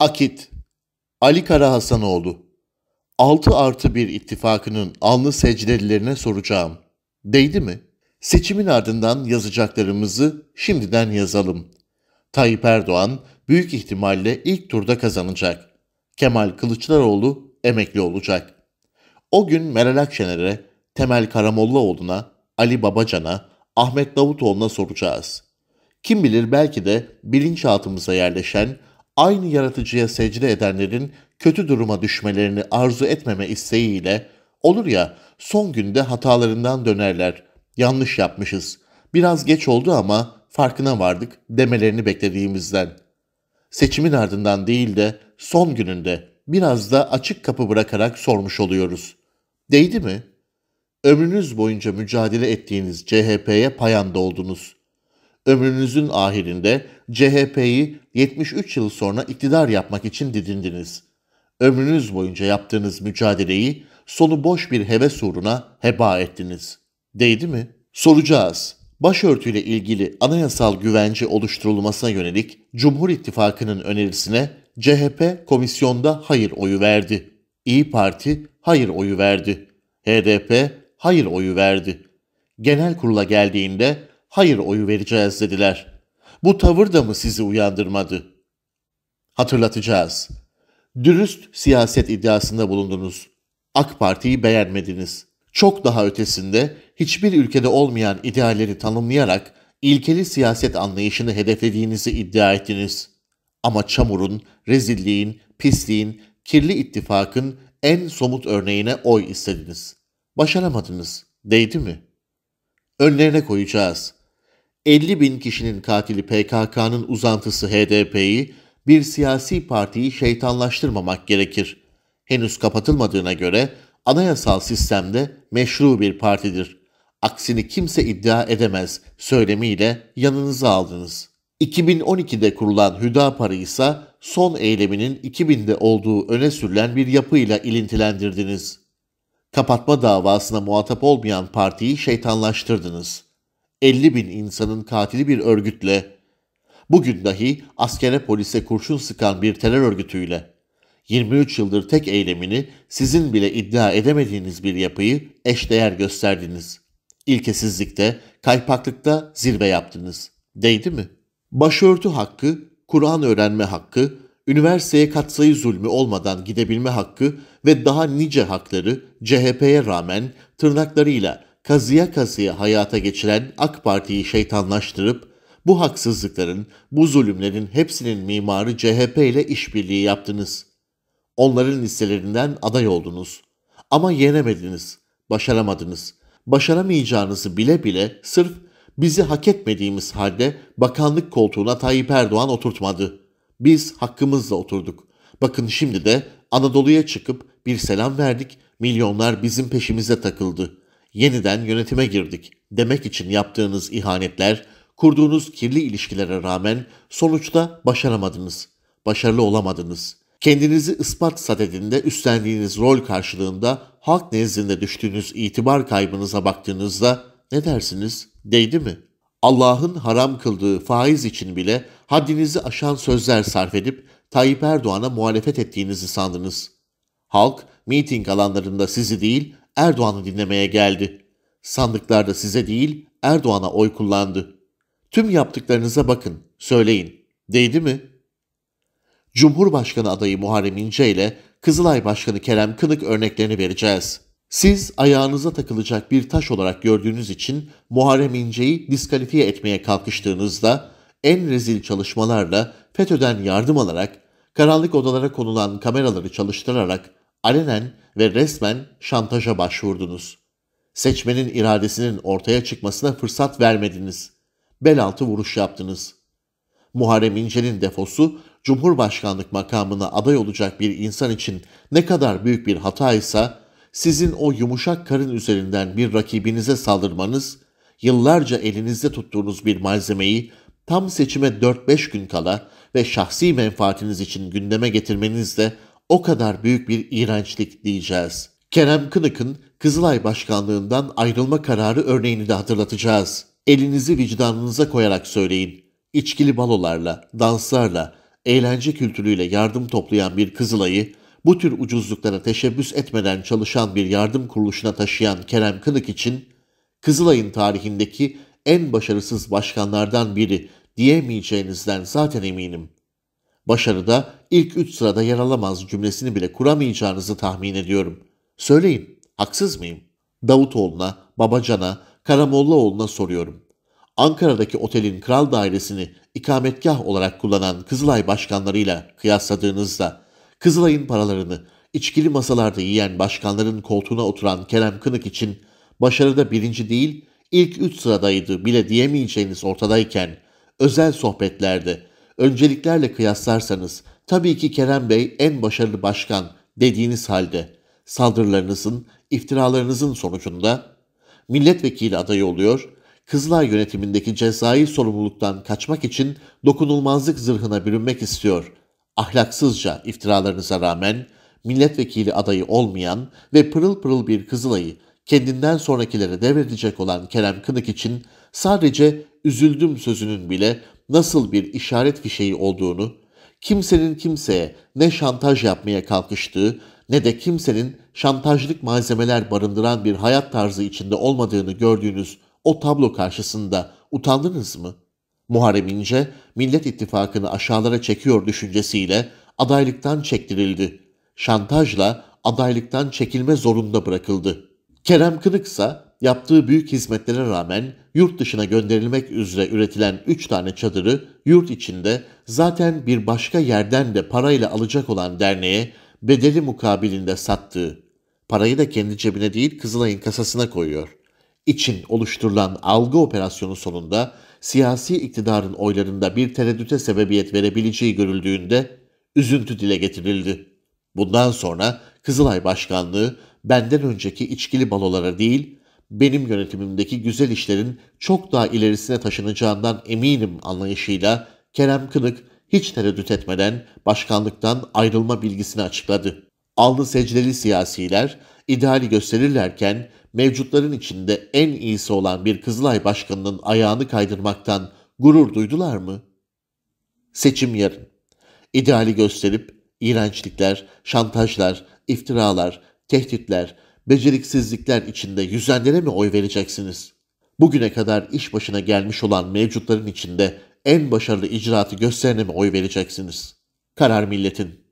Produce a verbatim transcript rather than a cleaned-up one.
Akit Ali Karahasanoğlu, altı artı bir ittifakının alnı secdelilerine soracağım. Değdi mi? Seçimin ardından yazacaklarımızı şimdiden yazalım. Tayyip Erdoğan büyük ihtimalle ilk turda kazanacak. Kemal Kılıçdaroğlu emekli olacak. O gün Meral Akşener'e, Temel Karamollaoğlu'na, Ali Babacan'a, Ahmet Davutoğlu'na soracağız. Kim bilir, belki de bilinçaltımıza yerleşen, aynı yaratıcıya secde edenlerin kötü duruma düşmelerini arzu etmeme isteğiyle, olur ya, son günde hatalarından dönerler, yanlış yapmışız, biraz geç oldu ama farkına vardık demelerini beklediğimizden. Seçimin ardından değil de son gününde biraz da açık kapı bırakarak sormuş oluyoruz. Değdi mi? Ömrünüz boyunca mücadele ettiğiniz C H P'ye payanda oldunuz. Ömrünüzün ahirinde C H P'yi yetmiş üç yıl sonra iktidar yapmak için didindiniz. Ömrünüz boyunca yaptığınız mücadeleyi sonu boş bir heves uğruna heba ettiniz. Değdi mi? Soracağız. Başörtüyle ilgili anayasal güvence oluşturulmasına yönelik Cumhur İttifakı'nın önerisine C H P komisyonda hayır oyu verdi. İyi Parti hayır oyu verdi. H D P hayır oyu verdi. Genel kurula geldiğinde hayır oyu vereceğiz dediler. Bu tavır da mı sizi uyandırmadı? Hatırlatacağız. Dürüst siyaset iddiasında bulundunuz. AK Parti'yi beğenmediniz. Çok daha ötesinde hiçbir ülkede olmayan idealleri tanımlayarak ilkeli siyaset anlayışını hedeflediğinizi iddia ettiniz. Ama çamurun, rezilliğin, pisliğin, kirli ittifakın en somut örneğine oy istediniz. Başaramadınız. Değdi mi? Önlerine koyacağız. elli bin kişinin katili P K K'nın uzantısı H D P'yi, bir siyasi partiyi şeytanlaştırmamak gerekir. Henüz kapatılmadığına göre anayasal sistemde meşru bir partidir. Aksini kimse iddia edemez söylemiyle yanınıza aldınız. iki bin on iki'de kurulan Hüdapar'ı ise son eyleminin iki bin'de olduğu öne sürülen bir yapıyla ilintilendirdiniz. Kapatma davasına muhatap olmayan partiyi şeytanlaştırdınız. elli bin insanın katili bir örgütle, bugün dahi askere polise kurşun sıkan bir terör örgütüyle, yirmi üç yıldır tek eylemini sizin bile iddia edemediğiniz bir yapıyı eşdeğer gösterdiniz. İlkesizlikte, kaypaklıkta zirve yaptınız. Değdi mi? Başörtü hakkı, Kur'an öğrenme hakkı, üniversiteye katsayı zulmü olmadan gidebilme hakkı ve daha nice hakları C H P'ye rağmen tırnaklarıyla kazıya kazıya hayata geçiren AK Parti'yi şeytanlaştırıp, bu haksızlıkların, bu zulümlerin hepsinin mimarı C H P ile işbirliği yaptınız. Onların listelerinden aday oldunuz. Ama yenemediniz, başaramadınız. Başaramayacağınızı bile bile sırf bizi hak etmediğimiz halde bakanlık koltuğuna Tayyip Erdoğan oturtmadı. Biz hakkımızla oturduk. Bakın şimdi de Anadolu'ya çıkıp bir selam verdik, milyonlar bizim peşimize takıldı. Yeniden yönetime girdik demek için yaptığınız ihanetler, kurduğunuz kirli ilişkilere rağmen sonuçta başaramadınız, başarılı olamadınız. Kendinizi ispat sadedinde üstlendiğiniz rol karşılığında halk nezdinde düştüğünüz itibar kaybınıza baktığınızda ne dersiniz? Değdi mi? Allah'ın haram kıldığı faiz için bile haddinizi aşan sözler sarf edip Tayyip Erdoğan'a muhalefet ettiğinizi sandınız. Halk miting alanlarında sizi değil Erdoğan'ı dinlemeye geldi. Sandıklarda size değil Erdoğan'a oy kullandı. Tüm yaptıklarınıza bakın, söyleyin. Değdi mi? Cumhurbaşkanı adayı Muharrem İnce ile Kızılay Başkanı Kerem Kınık örneklerini vereceğiz. Siz ayağınıza takılacak bir taş olarak gördüğünüz için Muharrem İnce'yi diskalifiye etmeye kalkıştığınızda en rezil çalışmalarla FETÖ'den yardım alarak, karanlık odalara konulan kameraları çalıştırarak alenen ve resmen şantaja başvurdunuz. Seçmenin iradesinin ortaya çıkmasına fırsat vermediniz. Belaltı vuruş yaptınız. Muharrem İnce'nin defosu, Cumhurbaşkanlık makamına aday olacak bir insan için ne kadar büyük bir hataysa, sizin o yumuşak karın üzerinden bir rakibinize saldırmanız, yıllarca elinizde tuttuğunuz bir malzemeyi tam seçime dört beş gün kala ve şahsi menfaatiniz için gündeme getirmeniz de o kadar büyük bir iğrençlik diyeceğiz. Kerem Kınık'ın Kızılay Başkanlığından ayrılma kararı örneğini de hatırlatacağız. Elinizi vicdanınıza koyarak söyleyin. İçkili balolarla, danslarla, eğlence kültürüyle yardım toplayan bir Kızılay'ı bu tür ucuzluklara teşebbüs etmeden çalışan bir yardım kuruluşuna taşıyan Kerem Kınık için Kızılay'ın tarihindeki en başarısız başkanlardan biri diyemeyeceğinizden zaten eminim. Başarıda ilk üç sırada yer alamaz cümlesini bile kuramayacağınızı tahmin ediyorum. Söyleyin, haksız mıyım? Davutoğlu'na, Babacan'a, Karamollaoğlu'na soruyorum. Ankara'daki otelin kral dairesini ikametgah olarak kullanan Kızılay başkanlarıyla kıyasladığınızda, Kızılay'ın paralarını içkili masalarda yiyen başkanların koltuğuna oturan Kerem Kınık için başarıda birinci değil, ilk üç sıradaydı bile diyemeyeceğiniz ortadayken, özel sohbetlerde, önceliklerle kıyaslarsanız tabii ki Kerem Bey en başarılı başkan dediğiniz halde saldırılarınızın, iftiralarınızın sonucunda milletvekili adayı oluyor, Kızılay yönetimindeki cezai sorumluluktan kaçmak için dokunulmazlık zırhına bürünmek istiyor. Ahlaksızca iftiralarınıza rağmen milletvekili adayı olmayan ve pırıl pırıl bir Kızılay'ı kendinden sonrakilere devredecek olan Kerem Kınık için sadece üzüldüm sözünün bile nasıl bir işaret fişeği olduğunu, kimsenin kimseye ne şantaj yapmaya kalkıştığı ne de kimsenin şantajlık malzemeler barındıran bir hayat tarzı içinde olmadığını gördüğünüz o tablo karşısında utandınız mı? Muharrem İnce, Millet İttifakı'nı aşağılara çekiyor düşüncesiyle adaylıktan çektirildi. Şantajla adaylıktan çekilme zorunda bırakıldı. Kerem Kınık ise yaptığı büyük hizmetlere rağmen yurt dışına gönderilmek üzere üretilen üç tane çadırı yurt içinde zaten bir başka yerden de parayla alacak olan derneğe bedeli mukabilinde sattığı, parayı da kendi cebine değil Kızılay'ın kasasına koyuyor. İçin oluşturulan algı operasyonu sonunda siyasi iktidarın oylarında bir tereddüte sebebiyet verebileceği görüldüğünde üzüntü dile getirildi. Bundan sonra Kızılay Başkanlığı benden önceki içkili balolara değil, benim yönetimimdeki güzel işlerin çok daha ilerisine taşınacağından eminim anlayışıyla Kerem Kınık hiç tereddüt etmeden başkanlıktan ayrılma bilgisini açıkladı. Allı secdeli siyasiler ideali gösterirlerken mevcutların içinde en iyisi olan bir Kızılay Başkanı'nın ayağını kaydırmaktan gurur duydular mı? Seçim yarın. İdeali gösterip iğrençlikler, şantajlar, iftiralar, tehditler, beceriksizlikler içinde yüzenlere mi oy vereceksiniz? Bugüne kadar iş başına gelmiş olan mevcutların içinde en başarılı icraatı gösterene mi oy vereceksiniz? Karar milletin.